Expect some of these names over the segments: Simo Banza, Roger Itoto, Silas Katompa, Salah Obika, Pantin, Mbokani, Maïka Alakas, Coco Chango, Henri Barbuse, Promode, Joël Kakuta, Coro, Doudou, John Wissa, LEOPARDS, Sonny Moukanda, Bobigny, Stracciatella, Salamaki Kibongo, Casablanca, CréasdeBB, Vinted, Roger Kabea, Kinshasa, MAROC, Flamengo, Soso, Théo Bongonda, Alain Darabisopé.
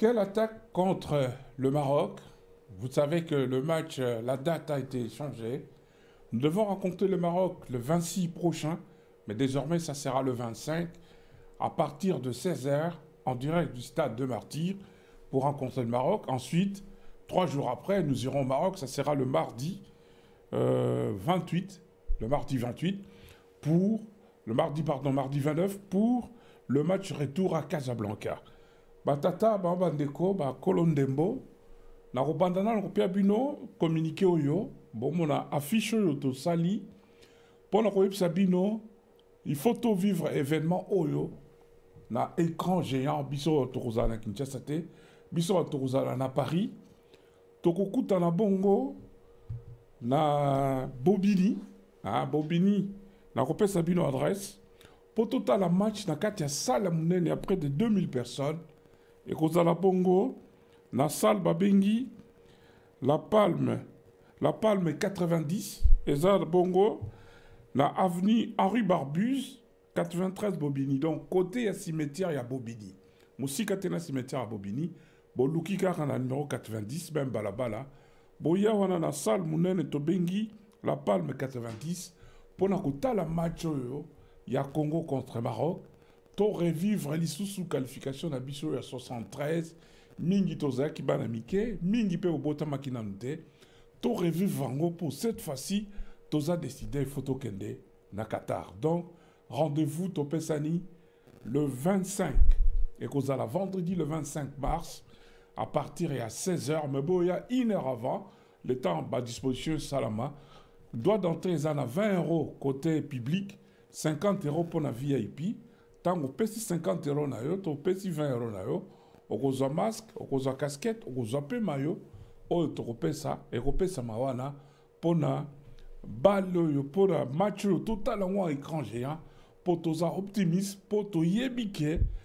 Quelle attaque contre le Maroc. Vous savez que le match, la date a été changée. Nous devons rencontrer le Maroc le 26 prochain, mais désormais ça sera le 25, à partir de 16h, en direct du stade de Martyrs, pour rencontrer le Maroc. Ensuite, 3 jours après, nous irons au Maroc, ça sera le mardi 28, mardi 29, pour le match retour à Casablanca. Batata, Bandeko, Kolondembo, Narobandana, Ropiabino, communiqué Oyo, bon, on a affiché Oyo, Sali, Ponaroib Sabino, il faut tout vivre événement Oyo, na écran géant, Bisso Torozana Kinshasa, Bisso Torozana na Paris, Tokokuta na Bongo, na Bobini, Bobini, na Ropé Sabino adresse, Potota la match na Katia Salamoune, il y a près de 2000 personnes. Et Kozala Bongo, la salle Babengi, la Palme 90, Ezar Bongo, la avenue Henri Barbuse, 93 Bobigny. Donc, côté, il y a cimetière, il y a Bobigny. Moussika Tena cimetière à Bobigny. Boulukika, on a numéro 90, même Balabala. Boya, on a la salle Mounen et Tobengi, la Palme 90. Pour n'accouter la match, il y a Congo contre Maroc. To revivre l'issue qualification à Bissou à 73, Mingi Toza qui banamike, Mingi pe au Botama qui n'annoute, to revivre Vango pour cette fois-ci, Toza décidé photo kende na Qatar. Donc, rendez-vous Topesani le 25, et qu'on a la vendredi le 25 mars, à partir et à 16h, mais bon, il y a une heure avant, le temps à disposition Salama, doit d'entrée à 20 € côté public, 50 € pour la VIP. Tant qu'on paie 50 € na yo, on paie 20 € na yo, on a un masque, on a casquette, on a un maillot, on a ça, et on paie ça mawana pour na balle, pour na match total en écran géant, pour tous optimistes, pour tous yébike,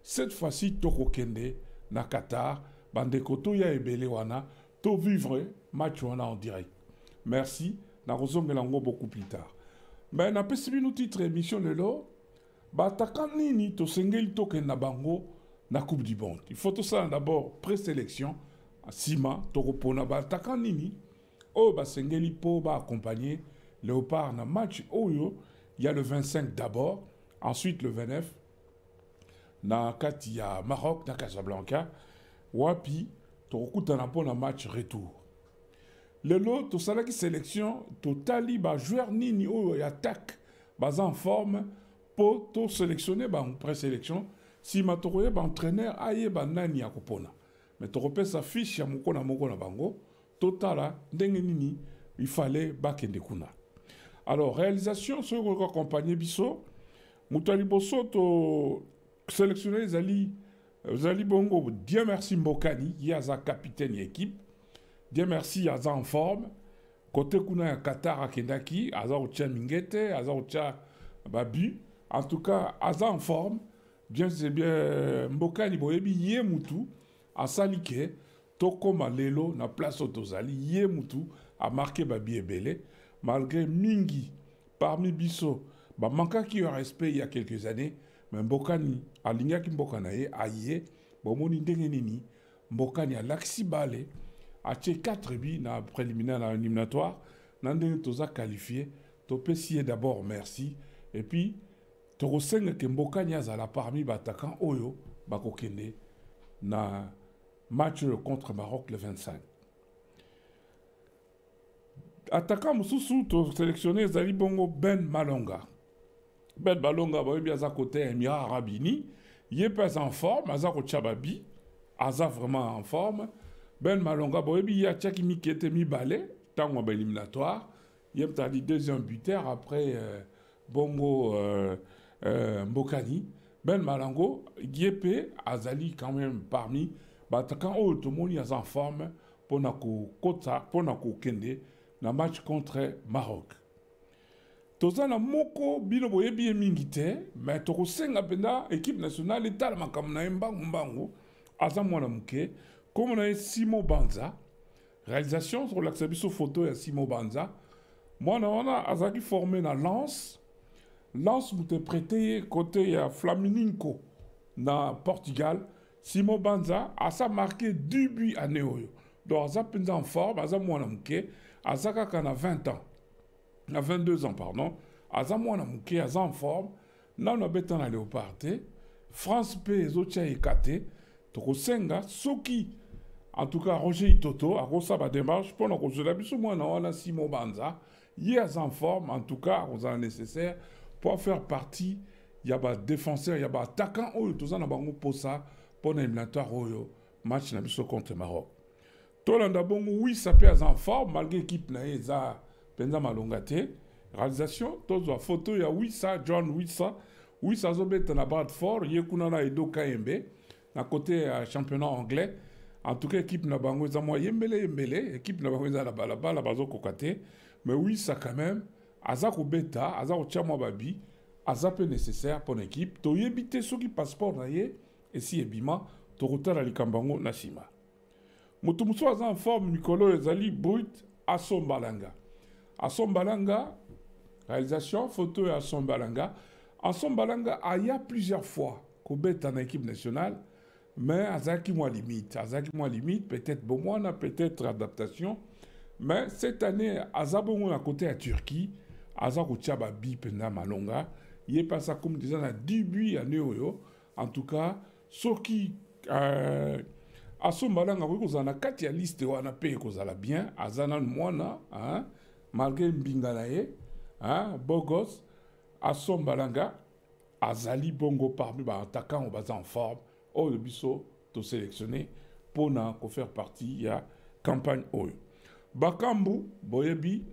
cette fois-ci toko kende na Qatar, bande koto ya ebele wana, to vivre match wana en direct. Merci, na rozongelango beaucoup plus tard. Mais na pesibi nous titre émission lelo. Bataka nini to sengeli token na bango na coupe du monde. Il faut tout ça d'abord présélection à Sima to repona bataka nini o ba sengeli po ba accompagner Léopard na match oyo. Il y a le 25 d'abord, ensuite le 29 na Katia Maroc na Casablanca wapi to kuta na pona match retour. Le lot to sala ki sélection totali ba joueur nini oyo ya attaque bas en forme pour tout sélectionner en présélection, si ma trouvé un entraîneur aïe ban nani à Kopona. Mais tu repères sa fiche à Mokona Mokona Bango, total, dengenini, il fallait bakendekuna. Alors, réalisation, ce qu'on a accompagné Bisso, Moutali Bosso, tu sélectionné Zali Bongo, Dieu merci Mbokani, il y a sa capitaine équipe, Dieu merci, il y a sa en forme, côté Kuna à Qatar à Kendaki, Aza Ocha Mingete, Aza Ocha Babu. En tout cas, Aza en forme, bien c'est bien, Mbokani Boyebi, Yemoutou, à Salike, Tokoma Lelo, na place Otozali, Yemoutou, a marqué Babi Ebele, malgré Mingi, parmi Bisso, bah, manqua qui a respect il y a quelques années, mais Mbokani, à Lingaki Mbokanaye, à Yé, Bomoni Dengenini, Mbokani à Laxibale, à Tché 4 bi, na préliminaire, na éliminatoire, Nandene Toza qualifié, Topessier d'abord, merci, et puis, Toroseng Kembokani azala parmi Batakan Oyo, Bakokene, na match contre Maroc le 25. Attaquant Moussoussou, to sélectionné Zali Bongo Ben Malonga. Ben Malonga, Boyebi Aza côté Emira Arabini, Yepes en forme, Aza Kochababi, Aza vraiment en forme. Ben Malonga, Boyebi Yachakimi qui était mi balai, tango éliminatoire, Yem Tadi deuxième buteur après Bongo. Mbokani, Ben Malango, Guépé, Azali quand même parmi, Batakan Otomoni en forme pour Nako Kota, pour Nako Kende, dans le match contre Maroc. Tozana moko bino boye bien mingite, mais tokosenga penda équipe nationale etal makamna embango mbango aza mwana muke comme on a Simo Banza réalisation sur l'accès biso photo ya Simo Banza mwana wana azaki formé na Lance mute prêté côté ya Flamengo na Portugal. Simo Banza a marqué 10 buts à Neoyo. Donc aza penda en forme, aza mwana muke, aza kaka na 20 ans. À 22 ans, pardon, aza mwana muke, aza en forme, na on a betan na Léopard, France P, Zotia Ekate, Tokosenga, Soki, en tout cas Roger Itoto, a rosa ba démarche, pour nous consoler, biso mwana wana Simo Banza, yé aza en forme, en tout cas, on a nécessaire pour faire partie, yaba défenseur, yaba attaquant, oyo, toza na bango posa, pour na éliminatoire oyo, match na biso contre Maroc. Tolanda bongo, oui, ça peut aza en forme, malgré équipe na eza. Penza malongate, réalisation, tozo photo ya Wissa, John Wissa, Wissa zobeta na Bradford, yekuna na Edo KMB, na côté championnat anglais, en tout cas équipe na bango za moi yembele, équipe na bango za la balaba, la bazo kokate, mais Wissa quand même, aza ko beta, aza ko chama babi, aza peu nécessaire pour l'équipe, to yebite soki passeport na ye, et si ebima, to rotala likambango na sima. Mutumuso aza en forme Mikolo ezali brut asombalanga. Asombalanga, réalisation, photo à Asombalanga. Asombalanga a y a plusieurs fois qu'on bête en équipe nationale, mais azaki moins limite. Azaki moins limite, peut-être bon moins, peut-être adaptation. Mais cette année, azabon à côté à Turquie, azako tchaba bi penda malonga, y est passé comme disant à 10 buts à Neoyo. En tout cas, ce qui Asombalanga, vous en a 4 liste ou en a payé qu'on a bien, azanan moana, hein. Malgré Mbinganaye, hein, Bogos, Asombalanga, Azali Bongo parmi les attaquants en forme, au Bisso, tout sélectionné pour faire partie de la campagne OU. Bakambu, Boyebi,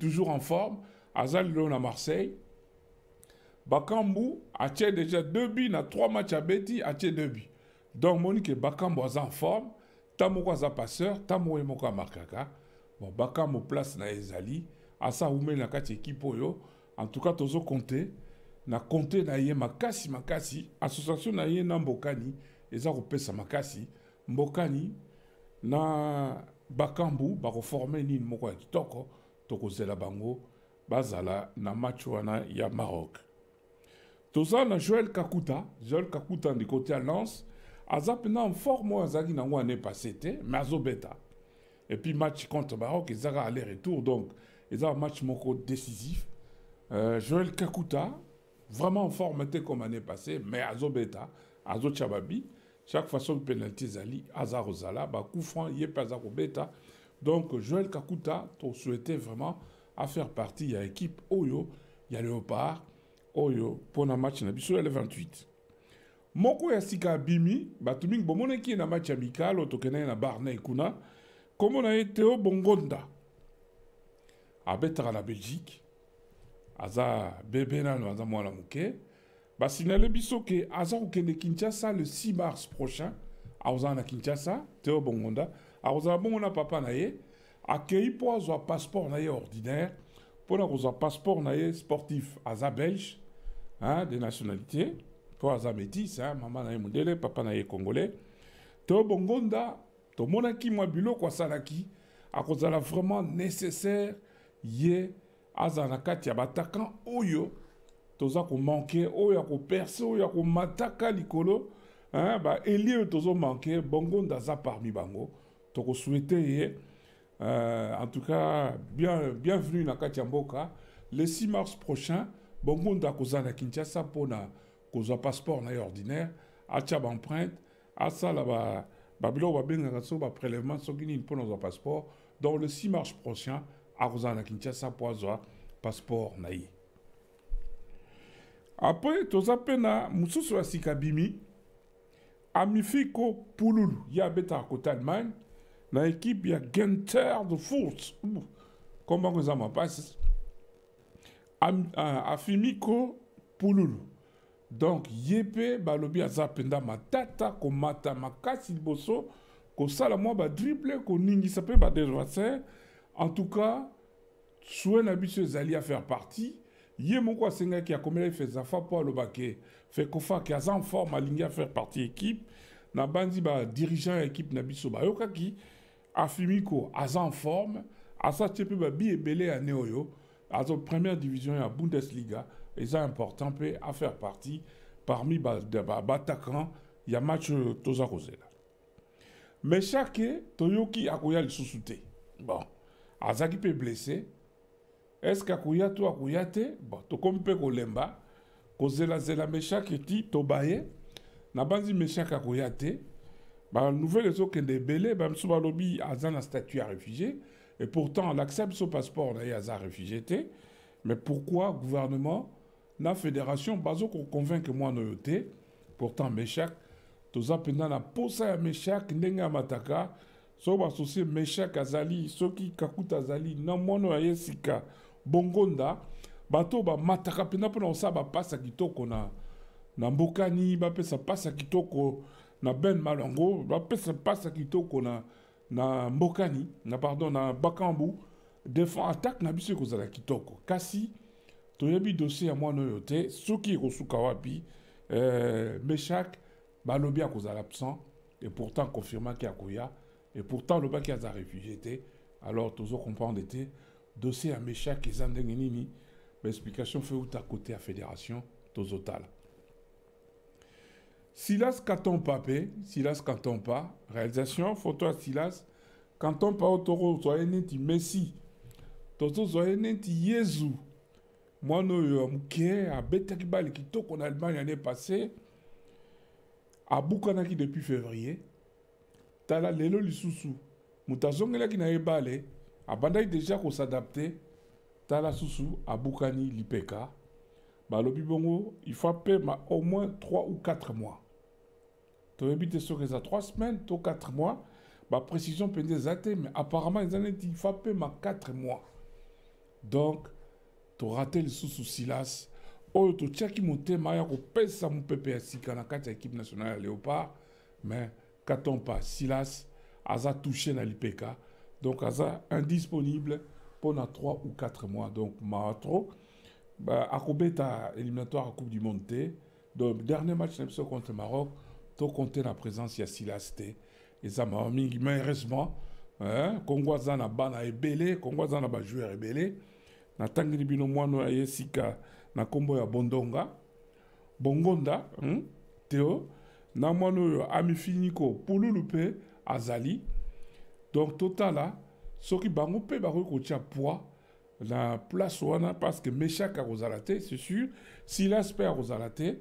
toujours en forme, Azali Lyon à Marseille. Bakambu a tiré déjà 2 buts, dans 3 matchs à Betty, a tiré 2 buts. Donc, Monique Bakambu est en forme, Tamouka est passeur, Tamoué Moka Markaka. Bon, Bakambu place na ezali, asa oume na kati équipe oyo, en tout cas tozo compter, na compter na ye makasi, association na ye na Mbokani, eza kopesa makasi, Mbokani na Bakambu bako former ni moko ya kitoko, tokozela bango bazala na match wana ya Maroc. Toza na Joël Kakuta du côté à Lens, aza pena en forme azali na ngo année passée te, mais azobeta. Et puis, match contre Maroc, ils ont aller-retour. Donc, ils ont un match décisif. Joël Kakuta, vraiment en forme comme l'année passée, mais Azo Beta, Azo Chababi, chaque façon de pénalité Zali, Aza Rosala, Bakou Franc, Yepaza Beta. Donc, Joël Kakuta, tu souhaitais vraiment à faire partie. Il y a l'équipe Oyo, il y a Léopard, Oyo, pour un match sur le 28. Moko Yassika Bimi, Batuming Bomone qui est un match amical, Otokene na Barney Kuna. Comme on a été au Bongonda, à Bétra la Belgique, Aza Bébéna, nous avons la mouké, Bassinale Bissoke, Aza Okene Kinshasa le 6 mars prochain, Aza na Kinshasa, Théo Bongonda, Aza Bongona Papa Naye, accueilli pour un passeport naye ordinaire, pour un passeport naye sportif, Aza Belge, hein, de nationalité, pour Aza Métis, hein, Maman Naye Moudele, Papa Naye Congolais, Théo Bongonda. Tout le monde qui m'a bilo quoi ça là qui a cause là vraiment nécessaire hier azanakati attaquant oyo toza ko manquer oyo ko percer oyo ko mataka likolo hein ba elie tozo manquer Bongonda za parmi bango to ko souhaiter hier en tout cas bienvenue na kati mboka le 6 mars prochain Bongonda koza na Kinshasa pona koza passeport na ordinaire a tchaba empreinte a ça là ba Babilo va bien un prélèvement sanguin pour nos passeport. Donc le 6 mars prochain, à Rosana Kinshasa pour avoir passeport naï. Après, tous à peine à Moussou Sikabimi, Amifiko Pouloulou, il y a Beta à côté d'Allemagne, dans l'équipe, il y a Genter de Furth. Comment vous en passez Afimiko Pouloulou. Donc, Yepé, Balobi, Azapenda, Matata, Komata, Makasi, Bosso, Kosalamo, Badriple, Koningi, Sapé, Badéjoisser. En tout cas, Souenabitio Zali à faire partie. Yé moko asenga ki akomela ifeza fa po alobake fe kofa ki azan forme alinga faire partie équipe na bandi ba dirigeant équipe na biso ba yoka ki afimiko azan forme asa tepe ba bi ebele ane oyo azo première division ya Bundesliga eza important pe à faire partie parmi ba attaquant ya match toza kozela mais chaque toyoki akoya lisusuté bon azaki pe blessé. Est-ce qu'Akuya to Akuyate, bon, to kompe kolemba, kozela zela mecha kiti to baye, nabanzi mecha kakuyate, bah nouvelle zo kende belé, bah msuba lobi azan a statut à réfugié, et pourtant l'accepte son passeport d'ailleurs azan réfugié té, mais pourquoi gouvernement, na fédération bazo qu'on convainc moi noyoté, pourtant mecha, toza penda na posa ya mecha ndenga mataka, so ba associé mecha kazali, soki kakuta zali, na mono ayesika. Bongonda, bato ba mataka pena pena sa ba passa kitoko na Mbokani, ba pesa passa kitoko na Ben Malongo, ba pesa passa kitoko na Mbokani, na pardon na Bakambu, défend attaque na biso kozala kitoko. Kasi toyebi dossier ya mwana yote, soki kosuka wapi Meshak ba lobi akozala absent et pourtant confirma ki akoya et pourtant le ba ki aza réfugié. Alors tozo comprendre était dossier à Mécha qui Zandengenini, l'explication fait où à côté à Fédération Tozotal. Silas Katompa, Silas Katompa, réalisation, photo à Silas Katompa Otoro, Zoyeneti Messi, Tozo Zoyeneti Yezu, moi nous Mouké, à Betakibal qui toque en Allemagne l'année passée, à Boukanaki depuis février, Tala Lelo Lissousou, Moutazongela qui n'a pas balé. Abandai déjà qu'on s'adapter, Tala Soussou, Aboukani, Lipeka, Balobi Bongo, il faut payer au moins 3 ou 4 mois. Tu habites sur les 3 semaines, 4 mois, ma précision peut des athées, mais apparemment, ils ont dit il faut payer 4 mois. Donc, tu raté le Soussou Silas, oh, tu tchaki monté, Maya, on paye ça, mon PPSI, Kanakata, équipe nationale Léopard, mais Katompa, Silas, Aza touché dans Lipeka. Donc, Aza indisponible pendant 3 ou 4 mois. Donc, Maatro, Akobeta éliminatoire à Coupe du Monde T. Donc, dernier match contre le Maroc, to compter la présence de Silas T. Et ça m'a mis, malheureusement, Congo Aza na bana ebele, Congo Aza na ba joueur ebele, na tangi bino mwano ya Yesika, na kombo ya Bondonga, Bongonda, Théo, na mwano ya Amifiniko, Poululupe, Azali. Donc, total, là, ce qui va nous faire poids, la place où on a, parce que Meshak a rosalaté, c'est sûr, si l'aspect a rosalaté,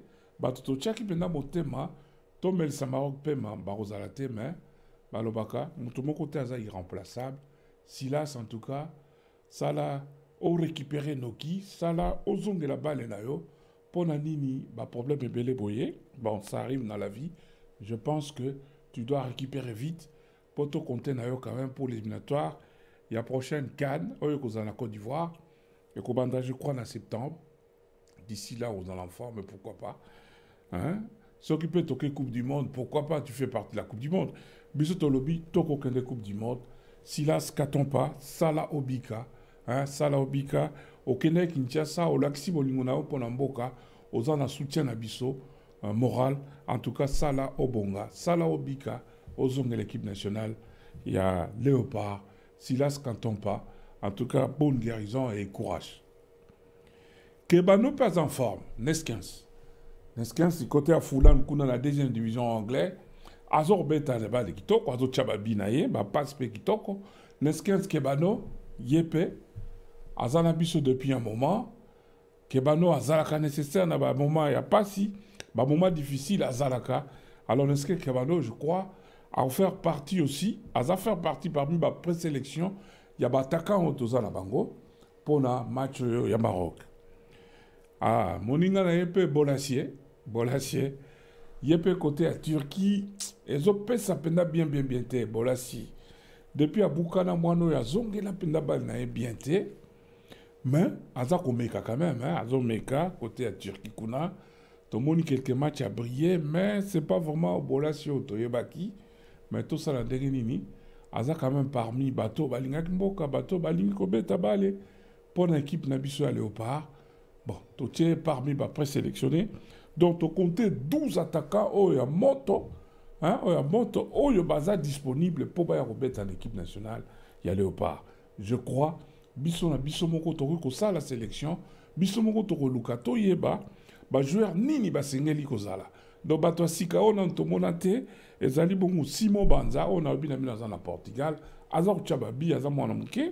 tout ce qui peut nous faire, tout le Samaroc peut nous rosalaté, mais, Balobaka, tout le côté est irremplaçable. Si là, en tout cas, ça là, on récupère nos qui, ça là, on zongue la balle, pour Nanini, le problème est belé boyé, bon, ça arrive dans la vie, je pense que tu dois récupérer vite. Pour te compter quand même pour l'éliminatoire, il y a prochaine Cannes, au Yokosana Côte d'Ivoire, et qu'au bandage, je crois, en septembre. D'ici là, on est en forme, mais pourquoi pas. Hein? Ceux qui peuvent toquer Coupe du Monde, pourquoi pas, tu fais partie de la Coupe du Monde. Bisous, ton lobby, toque aucun des Coupes du Monde. Silas Katompa, Salah Obika, hein? Salah Obika, au Kenya, Kinshasa, au Laxi, au Lingonao, Ponamboka, aux en soutien à Bissot, moral, en tout cas, Salah Obonga, Salah Obika. Aux hommes de l'équipe nationale, il y a Léopard, Silas Katompa. En tout cas, bonne guérison et courage. Kebano pas en forme, Neskins. Neskins, c'est côté à Foulan, dans la deuxième division anglaise. Azor Beta, le bal de Kitoko, Azor Chababinaye, passe pe Kitoko. Neskins, Kebano, Yepé, Azanabiso depuis un moment. Kebano, Azalaka nécessaire, dans un moment, il n'y a pas si, un moment difficile, Azalaka. Alors, Neskins, Kebano, je crois, à en faire partie aussi, à faire partie parmi ma présélection, il y a Bataka en Toza la Bango pour le match au Maroc. Ah, Moninga n'a pas Bolassier, Bolassier, il est côté à Turquie, ils ont payé sa peine bien, té, Bolassier. Depuis à Boukana, Moano, il y a Zongé la peine bien, té, mais, à Zakomeka quand même, à Zomeka, côté à Turquie, Kuna, tout le monde quelques matchs a brillé, mais ce n'est pas vraiment Bolassier au Toyebaki. Mais tout ça, la dernière aza quand même parmi bateau, balinga kimboka, bateau, balinga kobeta bale, pour l'équipe Nabiso à Léopard, Bon, tu es parmi les présélectionnés. Donc, tu comptes 12 attaquants qui sont montés, qui sont disponibles pour remettre en équipe nationale. Il y a Léopard. Je crois, que ça la sélection, joueur nini basengeli kozala. Donc bato sika ona ntomonate ezali bongo Simon Banza ona binamina za na Portugal, azor chababi aza mwana muke.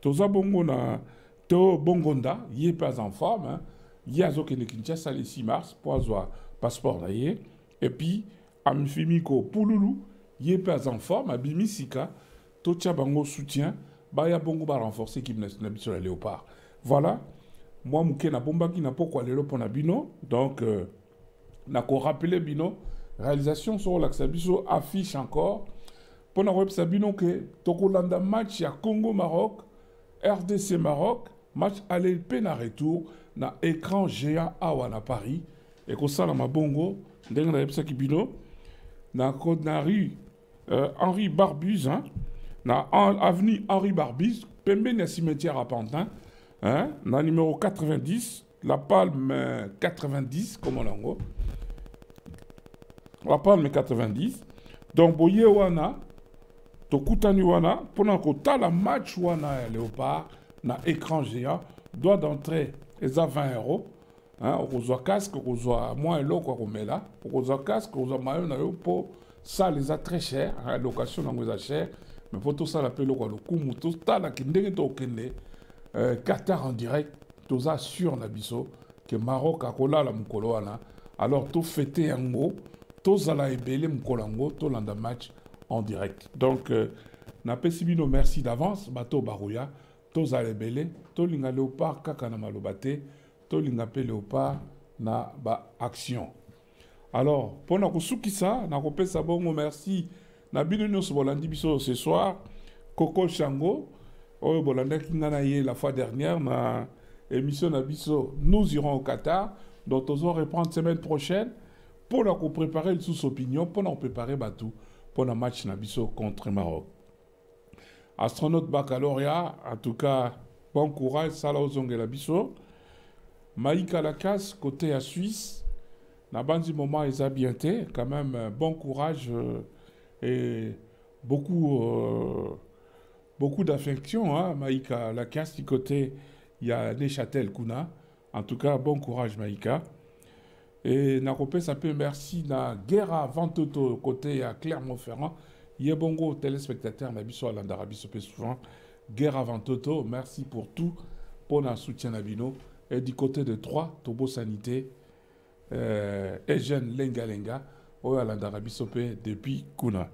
Toza bongo na to bongonda yé pas en forme, yé azoke ne Kinshasa le 6 mars pour azwa passeport na yé et puis amfimiko pululu yé pas en forme abimi sika to chabango soutien ba ya bongo ba renforcer équipe nationale biso la Léopard. Voilà. Moi, je na bomba qui n'a pas quoi aller pour Nabino. Donc, n'a qu'à rappeler Bino. Réalisation sur l'Axabiso affiche encore. Pour nous, Sabino que Tokolanda match à Congo-Maroc, RDC-Maroc, match à l'Elpena retour, na écran géant à Paris. Et comme ça, dans ma bongo, dans la Bino, na rue Henri Barbuse, na avenue Henri Barbuse, pembe na cimetière à Pantin. Hein? Dans le numéro 90, la palme 90, comme on l'a dit. La palme 90. Donc, boye wana, tokutani wana, pendant que tu as la match wana, Léopard, na écran géant, doit d'entrée, ils ont 20 euros. Ils ont casque, ils ont moins l'eau, ils ont casque, ils ont maillot, pour ça, les a très cher, la location, ils ont cher, mais pour tout ça, la paix, le coup, tout ça, la kinde, tout Qatar en direct, tu as sûr Nabiso que Maroc a collé la Mukoloana. Alors tu fêté en gros, tu as la ébélé Mukolango, tu as un match en direct. Donc, Napesibino, merci d'avance, Bato Barouya, tu as la ébélé, tu as l'inga Léopard, Kakanamalobate, tu as l'inga Léopard, na ba action. Alors, pour nous, Sukisa, nous avons merci, Nabino Nos Bolandi Biso ce soir, Coco Chango. Oh, bon, la fois dernière, ma émission Nabiso, nous irons au Qatar, dont on va reprendre semaine prochaine pour nous préparer le sous-opinion, pour nous préparer Batou, pour le match Nabiso contre Maroc. Astronaute baccalauréat, en tout cas, bon courage, Salah Obika Nabiso. Maïka Alakas, côté à Suisse, Nabandi Moma et Zabienté, quand même, bon courage et beaucoup. Beaucoup d'affection, hein, Maïka Alakas, du côté, il y a Neuchâtel Kuna. En tout cas, bon courage, Maïka. Et Naropé, ça peut merci Na Guerra Vantoto, côté à Clermont-Ferrand. Il y a bongo téléspectateur, Nabiso Alain Darabisopé souvent. Guerra Vantoto, merci pour tout, pour notre soutien Nabino. Et du côté de Troyes, Tobo Sanité, Eugène Lengalenga, Alain Darabisopé depuis Kuna.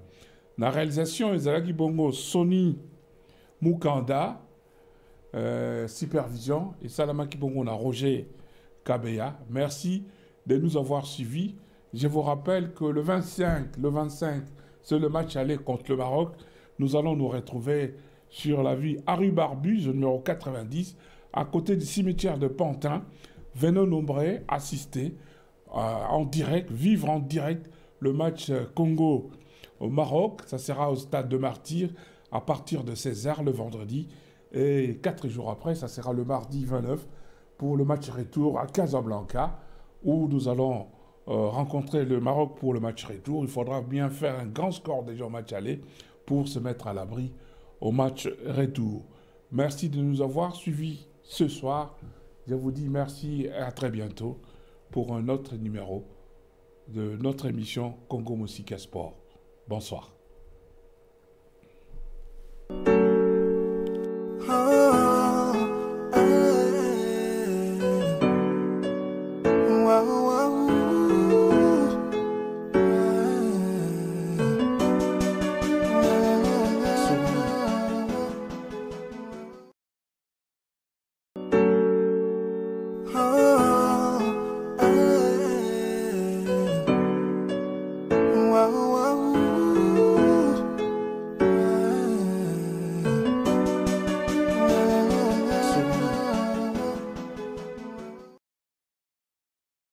La réalisation, Ezalaki Bongo, Sonny Moukanda, supervision, et Salamaki Kibongo, on a Roger Kabea. Merci de nous avoir suivis. Je vous rappelle que le 25, c'est le match aller contre le Maroc. Nous allons nous retrouver sur la rue Henri Barbuse, numéro 90, à côté du cimetière de Pantin. Venons nombreux assister en direct, vivre en direct le match Congo au Maroc. Ça sera au stade de Martyrs. À partir de 16h le vendredi et 4 jours après, ça sera le mardi 29 pour le match retour à Casablanca où nous allons rencontrer le Maroc pour le match retour. Il faudra bien faire un grand score déjà au match aller pour se mettre à l'abri au match retour. Merci de nous avoir suivis ce soir. Je vous dis merci et à très bientôt pour un autre numéro de notre émission Congo Moussika Sport. Bonsoir.